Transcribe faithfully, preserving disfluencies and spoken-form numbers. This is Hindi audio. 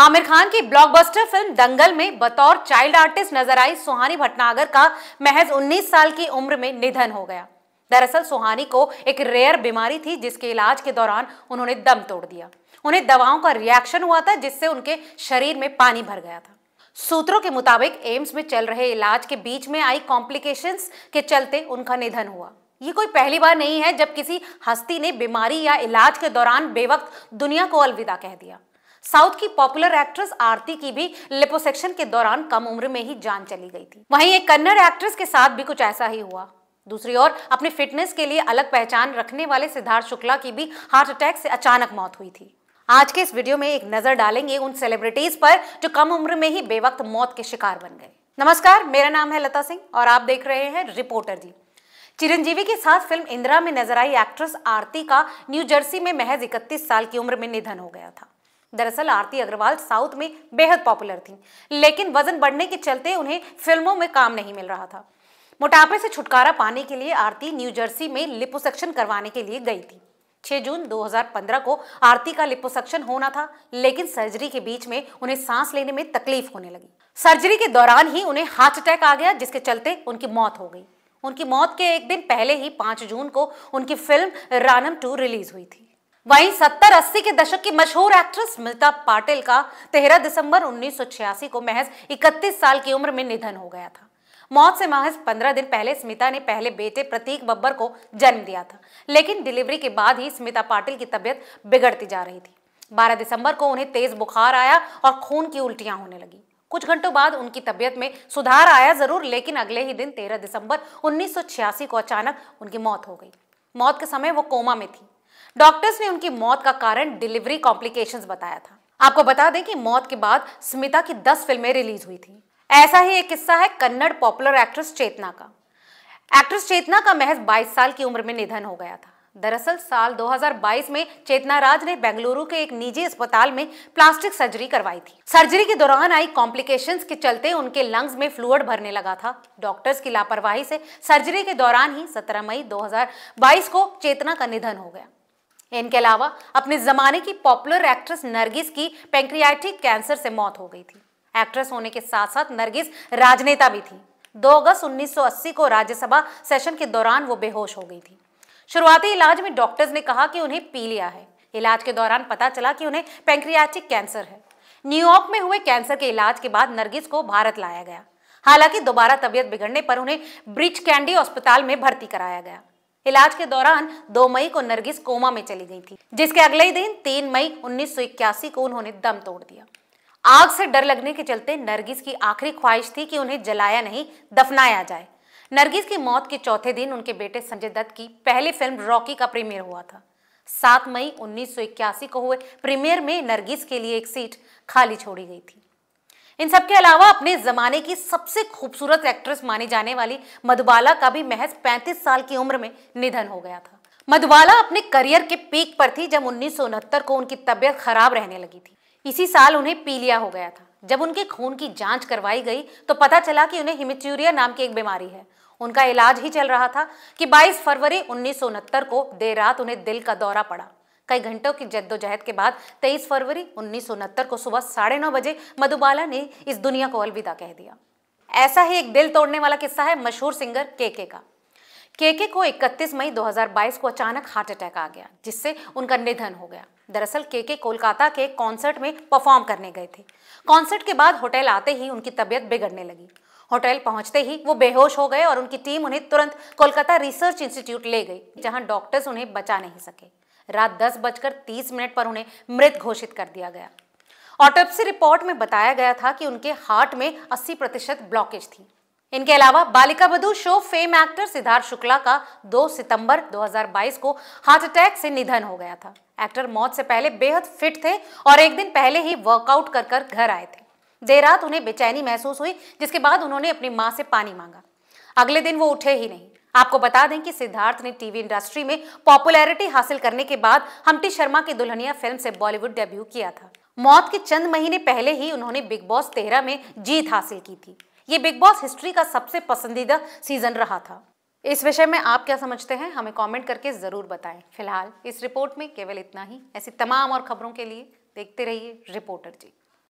आमिर खान की ब्लॉकबस्टर फिल्म दंगल में बतौर चाइल्ड आर्टिस्ट नजर आई सुहानी भटनागर का महज उन्नीस साल की उम्र में निधन हो गया। दरअसल सुहानी को एक रेयर बीमारी थी जिसके इलाज के दौरान उन्होंने दम तोड़ दिया। उन्हें दवाओं का रिएक्शन हुआ था जिससे उनके शरीर में पानी भर गया था। सूत्रों के मुताबिक एम्स में चल रहे इलाज के बीच में आई कॉम्प्लिकेशंस के चलते उनका निधन हुआ। ये कोई पहली बार नहीं है जब किसी हस्ती ने बीमारी या इलाज के दौरान बेवक्त दुनिया को अलविदा कह दिया। साउथ की पॉपुलर एक्ट्रेस आरती की भी लिपोसेक्शन के दौरान कम उम्र में ही जान चली गई थी। वहीं एक कन्नड़ एक्ट्रेस के साथ भी कुछ ऐसा ही हुआ। दूसरी ओर अपने फिटनेस के लिए अलग पहचान रखने वाले सिद्धार्थ शुक्ला की भी हार्ट अटैक से अचानक मौत हुई थी। आज के इस वीडियो में एक नजर डालेंगे उन सेलिब्रिटीज पर जो कम उम्र में ही बेवक्त मौत के शिकार बन गए। नमस्कार, मेरा नाम है लता सिंह और आप देख रहे हैं रिपोर्टर जी। चिरंजीवी के साथ फिल्म इंदिरा में नजर आई एक्ट्रेस आरती का न्यू जर्सी में महज इकतीस साल की उम्र में निधन हो गया था। दरअसल आरती अग्रवाल साउथ में बेहद पॉपुलर थीं, लेकिन वजन बढ़ने के चलते उन्हें फिल्मों में काम नहीं मिल रहा था। मोटापे से छुटकारा पाने के लिए आरती न्यू जर्सी में लिपोसक्शन करवाने के लिए गई थी। छह जून दो हज़ार पंद्रह को आरती का लिपोसक्शन होना था, लेकिन सर्जरी के बीच में उन्हें सांस लेने में तकलीफ होने लगी। सर्जरी के दौरान ही उन्हें हार्ट अटैक आ गया जिसके चलते उनकी मौत हो गई। उनकी मौत के एक दिन पहले ही पाँच जून को उनकी फिल्म रानम टू रिलीज हुई थी। वहीं सत्तर अस्सी के दशक की मशहूर एक्ट्रेस स्मिता पाटिल का तेरह दिसंबर उन्नीस सौ छियासी को महज इकतीस साल की उम्र में निधन हो गया था। मौत से महज पंद्रह दिन पहले स्मिता ने पहले बेटे प्रतीक बब्बर को जन्म दिया था, लेकिन डिलीवरी के बाद ही स्मिता पाटिल की तबीयत बिगड़ती जा रही थी। बारह दिसंबर को उन्हें तेज बुखार आया और खून की उल्टियां होने लगी। कुछ घंटों बाद उनकी तबीयत में सुधार आया जरूर, लेकिन अगले ही दिन तेरह दिसंबर उन्नीस सौ छियासी को अचानक उनकी मौत हो गई। मौत के समय वो कोमा में थी। डॉक्टर्स ने उनकी मौत का कारण डिलीवरी कॉम्प्लिकेशंस बताया था। आपको बता दें कि मौत के बाद स्मिता की दस फिल्में रिलीज हुई थी। ऐसा ही एक किस्सा है कन्नड़ पॉपुलर एक्ट्रेस चेतना का। एक्ट्रेस चेतना का महज बाईस साल की उम्र में निधन हो गया था। दरअसल साल दो हज़ार बाईस में चेतना राज ने बेंगलुरु के एक निजी अस्पताल में प्लास्टिक सर्जरी करवाई थी। सर्जरी के दौरान आई कॉम्प्लिकेशंस के चलते उनके लंग्स में फ्लूइड भरने लगा था। डॉक्टर्स की लापरवाही से सर्जरी के दौरान ही सत्रह मई दो हज़ार बाईस को चेतना का निधन हो गया। इनके अलावा अपने जमाने की पॉपुलर एक्ट्रेस नरगिस की पैंक्रियाटिक कैंसर से मौत हो गई थी। एक्ट्रेस होने के साथ साथ नरगिस राजनेता भी थी। दो अगस्त उन्नीस सौ अस्सी को राज्यसभा सेशन के दौरान वो बेहोश हो गई थी। शुरुआती इलाज में डॉक्टर्स ने कहा कि उन्हें पी लिया है। इलाज के दौरान पता चला कि उन्हें पैंक्रियाटिक कैंसर है। न्यूयॉर्क में हुए कैंसर के इलाज के बाद नरगिस को भारत लाया गया। हालांकि दोबारा तबीयत बिगड़ने पर उन्हें ब्रिज कैंडी अस्पताल में भर्ती कराया गया। इलाज के दौरान दो मई को नरगिस कोमा में चली गई थी, जिसके अगले ही दिन तीन मई उन्नीस सौ इक्यासी को उन्होंने दम तोड़ दिया। आग से डर लगने के चलते नरगिस की आखिरी ख्वाहिश थी कि उन्हें जलाया नहीं, दफनाया जाए। नरगिस की मौत के चौथे दिन उनके बेटे संजय दत्त की पहली फिल्म रॉकी का प्रीमियर हुआ था। सात मई उन्नीस सौ इक्यासी को हुए प्रीमियर में नरगिस के लिए एक सीट खाली छोड़ी गई थी। इन सबके अलावा अपने जमाने की सबसे खूबसूरत एक्ट्रेस मानी जाने वाली मधुबाला का भी महज पैंतीस साल की उम्र में निधन हो गया था। मधुबाला अपने करियर के पीक पर थी जब उन्नीस सौ उनहत्तर को उनकी तबीयत खराब रहने लगी थी। इसी साल उन्हें पीलिया हो गया था। जब उनके खून की जांच करवाई गई तो पता चला कि उन्हें हिमेट्यूरिया नाम की एक बीमारी है। उनका इलाज ही चल रहा था कि बाईस फरवरी उन्नीस सौ उनहत्तर को देर रात उन्हें दिल का दौरा पड़ा। कई घंटों की जद्दोजहद के बाद तेईस फरवरी उन्नीस सौ उनहत्तर को सुबह साढ़े नौ बजे मधुबाला ने इस दुनिया को अलविदा कह दिया। ऐसा ही एक दिल तोड़ने वाला किस्सा है मशहूर सिंगर के के का। के के को इकतीस मई दो हज़ार बाईस को अचानक हार्ट अटैक आ गया जिससे उनका निधन हो गया। दरअसल के के कोलकाता के कॉन्सर्ट में परफॉर्म करने गए थे। कॉन्सर्ट के बाद होटल आते ही उनकी तबीयत बिगड़ने लगी। होटल पहुंचते ही वो बेहोश हो गए और उनकी टीम उन्हें तुरंत कोलकाता रिसर्च इंस्टीट्यूट ले गई, जहाँ डॉक्टर्स उन्हें बचा नहीं सके। रात दस बजकर तीस मिनट पर उन्हें मृत घोषित कर दिया गया। ऑटोप्सी रिपोर्ट में बताया गया था कि उनके हार्ट में अस्सी प्रतिशत ब्लॉकेज थी। इनके अलावा Balika Vadhu show fame actor Siddharth Shukla का दो सितंबर दो हज़ार बाईस को हार्ट अटैक से निधन हो गया था। एक्टर मौत से पहले बेहद फिट थे और एक दिन पहले ही वर्कआउट कर कर घर आए थे। देर रात उन्हें बेचैनी महसूस हुई जिसके बाद उन्होंने अपनी माँ से पानी मांगा। अगले दिन वो उठे ही नहीं। आपको बता दें कि सिद्धार्थ ने टीवी इंडस्ट्री में पॉपुलैरिटी हासिल करने के बाद हम्टी शर्मा की दुल्हनिया फिल्म से बॉलीवुड डेब्यू किया था। मौत के चंद महीने पहले ही उन्होंने बिग बॉस तेरह में जीत हासिल की थी। ये बिग बॉस हिस्ट्री का सबसे पसंदीदा सीजन रहा था। इस विषय में आप क्या समझते हैं हमें कॉमेंट करके ज़रूर बताएं। फिलहाल इस रिपोर्ट में केवल इतना ही। ऐसी तमाम और खबरों के लिए देखते रहिए रिपोर्टर जी।